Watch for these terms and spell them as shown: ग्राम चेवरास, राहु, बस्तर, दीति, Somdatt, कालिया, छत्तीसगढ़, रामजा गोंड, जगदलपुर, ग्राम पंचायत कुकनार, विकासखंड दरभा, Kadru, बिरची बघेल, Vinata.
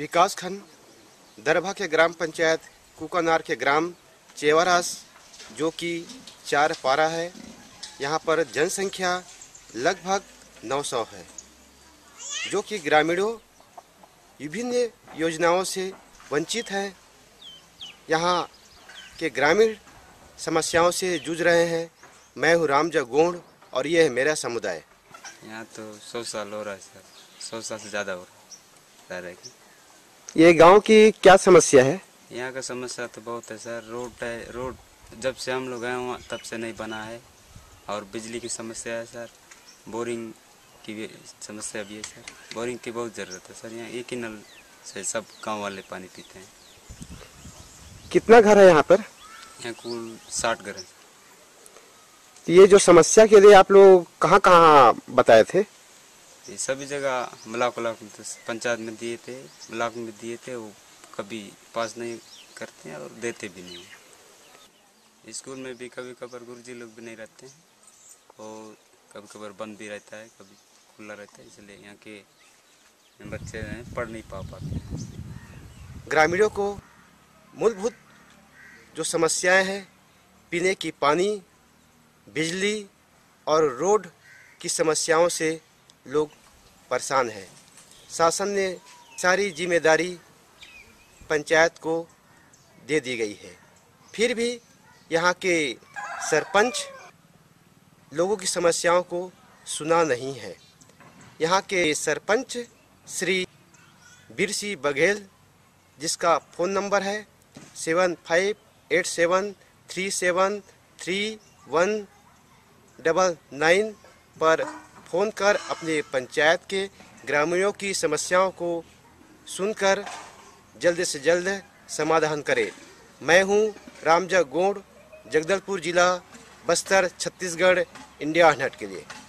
विकासखंड दरभा के ग्राम पंचायत कुकनार के ग्राम चेवरास जो कि 4 पारा है, यहाँ पर जनसंख्या लगभग 900 है, जो कि ग्रामीणों विभिन्न योजनाओं से वंचित हैं। यहाँ के ग्रामीण समस्याओं से जूझ रहे हैं। मैं हूँ रामजा गोंड और ये है मेरा समुदाय। यहाँ तो 100 साल हो रहा है सर, 100 साल से ज़्यादा हो रहा है। ये गांव की क्या समस्या है? यहाँ का समस्या तो बहुत है सर। रोड है, रोड जब से हम लोग आए वहाँ तब से नहीं बना है, और बिजली की समस्या है सर, बोरिंग की भी समस्या भी है सर। बोरिंग की बहुत ज़रूरत है सर। यहाँ एक ही नल से सब गांव वाले पानी पीते हैं। कितना घर है यहाँ पर? यहाँ कुल 60 घर है। ये जो समस्या के लिए आप लोग कहाँ कहाँ बताए थे? ये सभी जगह ब्लॉक में, पंचायत में दिए थे, ब्लॉक में दिए थे, वो कभी पास नहीं करते हैं और देते भी नहीं। स्कूल में भी कभी कभार गुरुजी लोग भी नहीं रहते हैं, और कभी कभार बंद भी रहता है, कभी खुला रहता है, इसलिए यहाँ के बच्चे पढ़ नहीं पा पाते। ग्रामीणों को मूलभूत जो समस्याएं हैं, पीने की पानी, बिजली और रोड की समस्याओं से लोग परेशान हैं। शासन ने सारी जिम्मेदारी पंचायत को दे दी गई है, फिर भी यहाँ के सरपंच लोगों की समस्याओं को सुना नहीं है। यहाँ के सरपंच श्री बिरची बघेल, जिसका फ़ोन नंबर है 7587373199 पर फ़ोन कर अपने पंचायत के ग्रामीणों की समस्याओं को सुनकर जल्द से जल्द समाधान करें। मैं हूं रामजा गोंड, जगदलपुर जिला, बस्तर, छत्तीसगढ़, इंडिया 100 के लिए।